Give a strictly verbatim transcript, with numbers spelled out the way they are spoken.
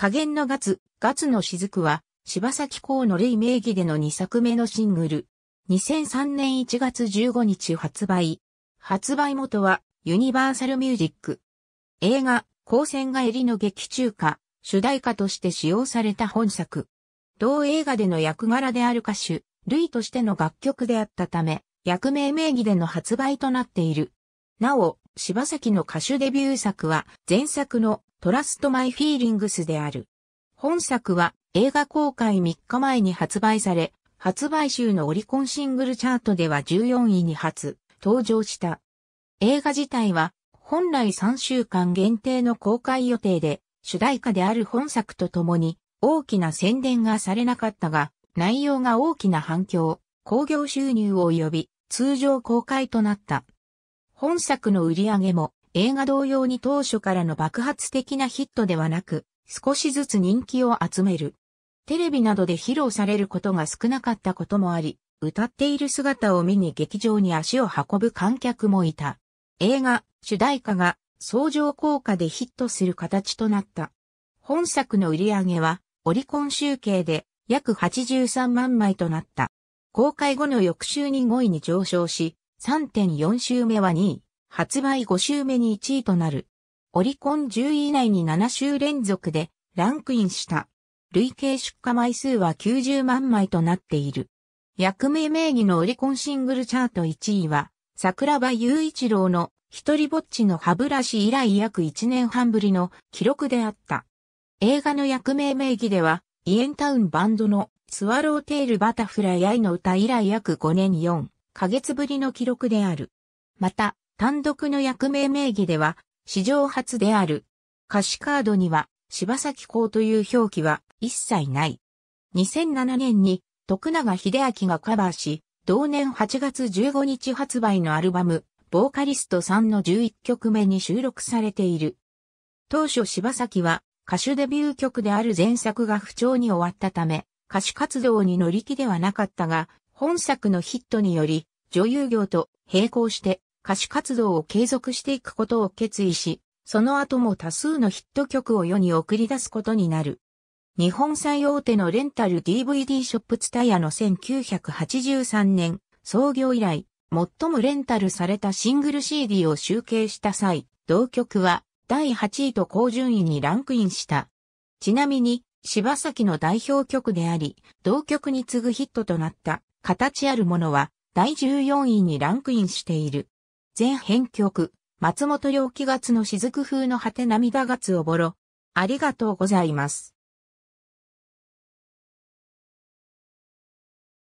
下弦の月、月の雫は、柴咲コウのレイ名義でのにさくめのシングル。にせんさんねんいちがつじゅうごにち発売。発売元は、ユニバーサルミュージック。映画、光線帰りの劇中歌、主題歌として使用された本作。同映画での役柄である歌手、ルイとしての楽曲であったため、役名名義での発売となっている。なお、柴咲の歌手デビュー作は、前作のTrust My Feelingsである。本作は、映画公開みっかまえに発売され、発売週のオリコンシングルチャートではじゅうよんいに初登場した。映画自体は本来さんしゅうかん限定の公開予定で、主題歌である本作とともに大きな宣伝がされなかったが、内容が大きな反響、興行収入を呼び、通常公開となった。本作の売り上げも映画同様に当初からの爆発的なヒットではなく、少しずつ人気を集める。テレビなどで披露されることが少なかったこともあり、歌っている姿を見に劇場に足を運ぶ観客もいた。映画、主題歌が相乗効果でヒットする形となった。本作の売り上げは、オリコン集計で約はちじゅうさんまんまいとなった。公開後の翌週にごいに上昇し、さんてんよんしゅうめはにい、発売ごしゅうめにいちいとなる。オリコンじゅうい以内にななしゅう連続でランクインした。累計出荷枚数はきゅうじゅうまんまいとなっている。役名名義のオリコンシングルチャートいちいは、桜庭雄一郎の一人ぼっちの歯ブラシ以来約いちねんはんぶりの記録であった。映画の役名名義では、イエンタウンバンドのスワローテールバタフライ愛の歌以来約ごねんよんかげつぶりの記録である。また、単独の役名名義では、史上初である。歌詞カードには、柴咲コウという表記は一切ない。にせんななねんに徳永英明がカバーし、同年はちがつじゅうごにち発売のアルバム、ボーカリストさんのじゅういっきょくめに収録されている。当初柴咲は歌手デビュー曲である前作が不調に終わったため、歌手活動に乗り気ではなかったが、本作のヒットにより、女優業と並行して歌手活動を継続していくことを決意し、その後も多数のヒット曲を世に送り出すことになる。日本最大手のレンタル ディーブイディー ショップツタヤのせんきゅうひゃくはちじゅうさんねん創業以来、最もレンタルされたシングル シーディー を集計した際、同曲はだいはちいと高順位にランクインした。ちなみに、柴咲の代表曲であり、同曲に次ぐヒットとなった、形あるものはだいじゅうよんいにランクインしている。全編曲。松本良紀月の雫風の果て涙月おぼろ。ありがとうございます。